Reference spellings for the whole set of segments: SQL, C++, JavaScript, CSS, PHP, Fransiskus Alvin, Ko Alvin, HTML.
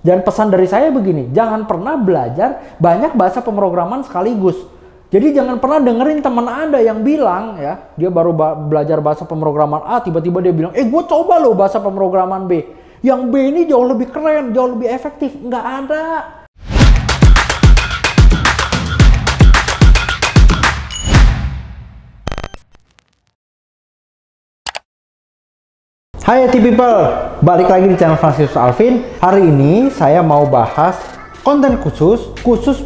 Dan pesan dari saya begini, jangan pernah belajar banyak bahasa pemrograman sekaligus. Jadi jangan pernah dengerin teman Anda yang bilang, ya, dia baru belajar bahasa pemrograman A, tiba-tiba dia bilang, gue coba loh bahasa pemrograman B. Yang B ini jauh lebih keren, jauh lebih efektif. Nggak ada. Hai IT people, balik lagi di channel Fransiskus Alvin. Hari ini saya mau bahas konten khusus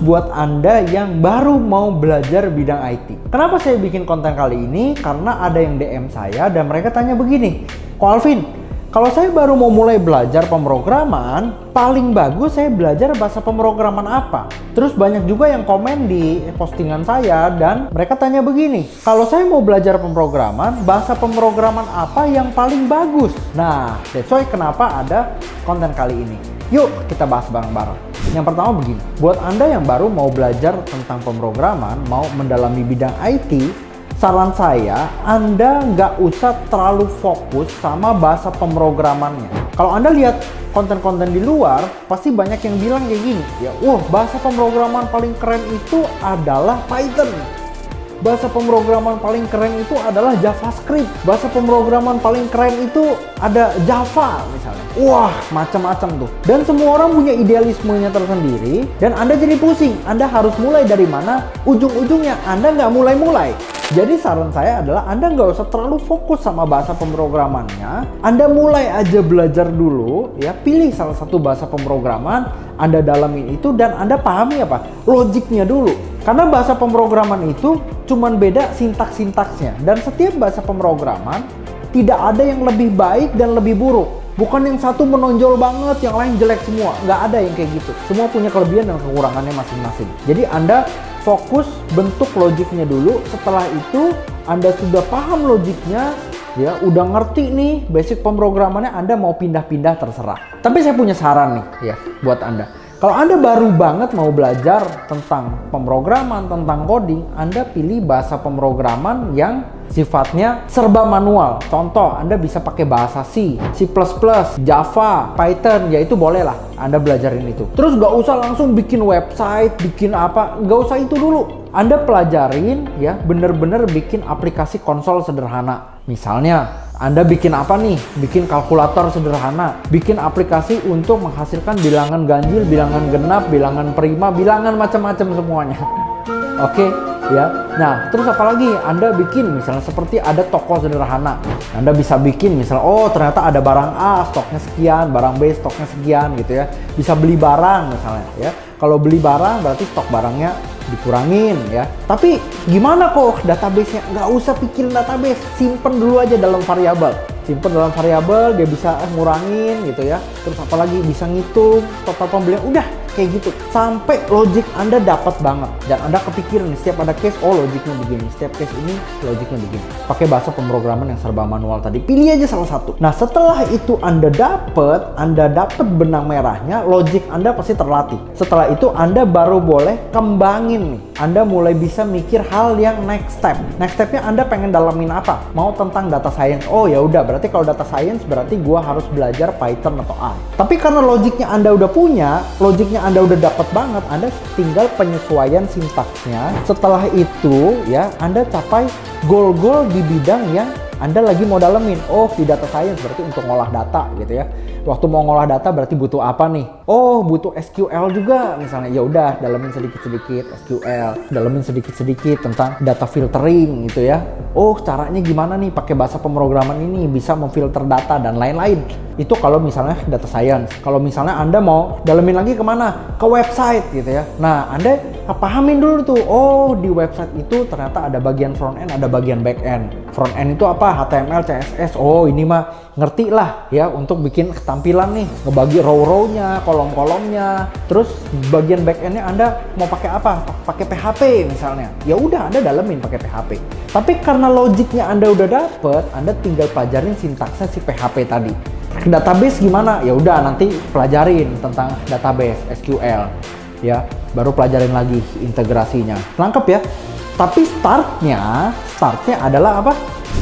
buat Anda yang baru mau belajar bidang IT. Kenapa saya bikin konten kali ini? Karena ada yang DM saya dan mereka tanya begini, Ko Alvin, kalau saya baru mau mulai belajar pemrograman, paling bagus saya belajar bahasa pemrograman apa? Terus banyak juga yang komen di postingan saya dan mereka tanya begini, kalau saya mau belajar pemrograman, bahasa pemrograman apa yang paling bagus? Nah, that's why kenapa ada konten kali ini. Yuk kita bahas bareng-bareng. Yang pertama begini, buat Anda yang baru mau belajar tentang pemrograman, mau mendalami bidang IT, saran saya, Anda nggak usah terlalu fokus sama bahasa pemrogramannya. Kalau Anda lihat konten-konten di luar, pasti banyak yang bilang kayak gini, ya, bahasa pemrograman paling keren itu adalah Python. Bahasa pemrograman paling keren itu adalah JavaScript. Bahasa pemrograman paling keren itu ada Java misalnya. Wah, macam-macam tuh. Dan semua orang punya idealismenya tersendiri. Dan Anda jadi pusing. Anda harus mulai dari mana? Ujung-ujungnya Anda nggak mulai-mulai. Jadi saran saya adalah Anda nggak usah terlalu fokus sama bahasa pemrogramannya. Anda mulai aja belajar dulu, ya, pilih salah satu bahasa pemrograman, Anda dalamin itu dan Anda pahami apa? Logiknya dulu. Karena bahasa pemrograman itu cuman beda sintaks-sintaksnya. Dan setiap bahasa pemrograman tidak ada yang lebih baik dan lebih buruk. Bukan yang satu menonjol banget, yang lain jelek semua. Nggak ada yang kayak gitu. Semua punya kelebihan dan kekurangannya masing-masing. Jadi Anda fokus bentuk logiknya dulu. Setelah itu Anda sudah paham logiknya, ya udah ngerti nih basic pemrogramannya, Anda mau pindah-pindah terserah. Tapi saya punya saran nih ya buat Anda. Kalau Anda baru banget mau belajar tentang pemrograman, tentang coding, Anda pilih bahasa pemrograman yang sifatnya serba manual. Contoh, Anda bisa pakai bahasa C, C++, Java, Python, ya itu bolehlah Anda belajarin itu. Terus nggak usah langsung bikin website, bikin apa, nggak usah itu dulu. Anda pelajarin ya, bener-bener bikin aplikasi konsol sederhana. Misalnya, Anda bikin apa nih? Bikin kalkulator sederhana, bikin aplikasi untuk menghasilkan bilangan ganjil, bilangan genap, bilangan prima, bilangan macam-macam semuanya. Oke, ya. Nah, terus apalagi Anda bikin misalnya seperti ada toko sederhana. Anda bisa bikin misalnya, oh ternyata ada barang A stoknya sekian, barang B stoknya sekian gitu ya. Bisa beli barang misalnya ya. Kalau beli barang berarti stok barangnya dikurangin ya. Tapi gimana kok databasenya? Nggak usah pikirin database, simpen dulu aja dalam variabel. Simpen dalam variabel, dia bisa ngurangin gitu ya. Terus apalagi bisa ngitung total pembelian, udah kayak gitu. Sampai logik Anda dapat banget dan Anda kepikiran setiap ada case, oh logiknya begini, setiap case ini logiknya begini. Pakai bahasa pemrograman yang serba manual tadi, pilih aja salah satu. Nah, setelah itu Anda dapat benang merahnya, logik Anda pasti terlatih. Setelah itu Anda baru boleh kembangin nih. Anda mulai bisa mikir hal yang next step. Next stepnya Anda pengen dalamin apa? Mau tentang data science. Oh ya udah, berarti kalau data science berarti gua harus belajar Python atau R. Tapi karena logiknya Anda udah punya, logiknya Anda udah dapet banget, Anda tinggal penyesuaian sintaksnya. Setelah itu ya, Anda capai goal-goal di bidang yang Anda lagi mau dalemin. Oh, di data science berarti untuk ngolah data gitu ya. Waktu mau ngolah data berarti butuh apa nih? Oh, butuh SQL juga misalnya. Ya udah, dalemin sedikit-sedikit SQL, dalemin sedikit-sedikit tentang data filtering gitu ya. Oh, caranya gimana nih pakai bahasa pemrograman ini bisa memfilter data dan lain-lain. Itu kalau misalnya data science. Kalau misalnya Anda mau dalemin lagi kemana? Ke website gitu ya. Nah, Anda pahamin dulu tuh. Oh, di website itu ternyata ada bagian front end, ada bagian back end. Front end itu apa? HTML, CSS. Oh, ini mah ngerti lah ya untuk bikin tampilan nih. Ngebagi row-rownya, kolom-kolomnya. Terus bagian back endnya Anda mau pakai apa? Pakai PHP misalnya. Ya udah, Anda dalemin pakai PHP. Tapi karena logiknya Anda udah dapet, Anda tinggal pelajarin sintaksnya si PHP tadi. Database gimana? Ya udah, nanti pelajarin tentang database SQL ya, baru pelajarin lagi integrasinya. Lengkap ya. Tapi startnya adalah apa?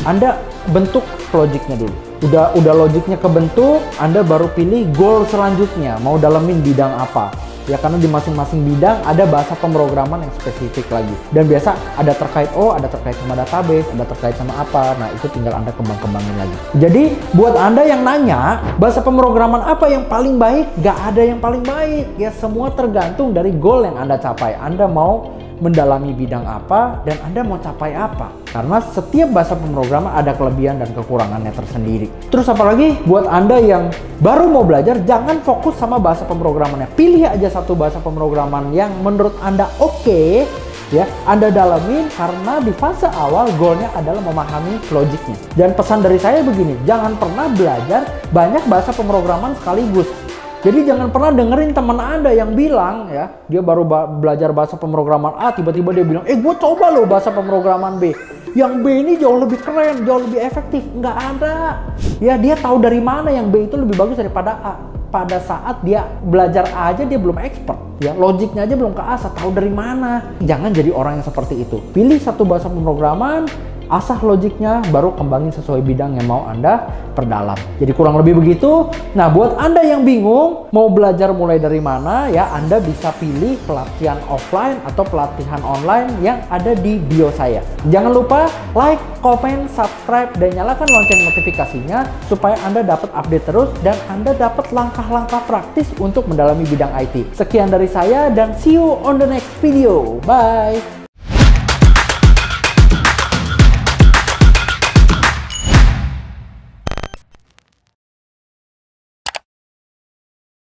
Anda bentuk logiknya dulu. udah logiknya kebentuk, Anda baru pilih goal selanjutnya, mau dalemin bidang apa. Ya, karena di masing-masing bidang ada bahasa pemrograman yang spesifik lagi. Dan biasa ada terkait, oh ada terkait sama database, ada terkait sama apa. Nah, itu tinggal Anda kembang-kembangin lagi. Jadi, buat Anda yang nanya, bahasa pemrograman apa yang paling baik? Gak ada yang paling baik. Ya, semua tergantung dari goal yang Anda capai. Anda mau mendalami bidang apa dan Anda mau capai apa. Karena setiap bahasa pemrograman ada kelebihan dan kekurangannya tersendiri. Terus apalagi buat Anda yang baru mau belajar, jangan fokus sama bahasa pemrogramannya. Pilih aja satu bahasa pemrograman yang menurut Anda oke, ya Anda dalamin, karena di fase awal goalnya adalah memahami logiknya. Dan pesan dari saya begini, jangan pernah belajar banyak bahasa pemrograman sekaligus. Jadi jangan pernah dengerin teman Anda yang bilang, ya dia baru belajar bahasa pemrograman A, tiba-tiba dia bilang, gue coba loh bahasa pemrograman B. Yang B ini jauh lebih keren, jauh lebih efektif. Nggak ada. Ya dia tahu dari mana yang B itu lebih bagus daripada A. Pada saat dia belajar A aja dia belum expert. Ya logiknya aja belum ke A, tahu dari mana. Jangan jadi orang yang seperti itu. Pilih satu bahasa pemrograman, asah logiknya, baru kembangin sesuai bidang yang mau Anda perdalam. Jadi kurang lebih begitu. Nah, buat Anda yang bingung mau belajar mulai dari mana, ya Anda bisa pilih pelatihan offline atau pelatihan online yang ada di bio saya. Jangan lupa like, komen, subscribe, dan nyalakan lonceng notifikasinya supaya Anda dapat update terus dan Anda dapat langkah-langkah praktis untuk mendalami bidang IT. Sekian dari saya dan see you on the next video. Bye!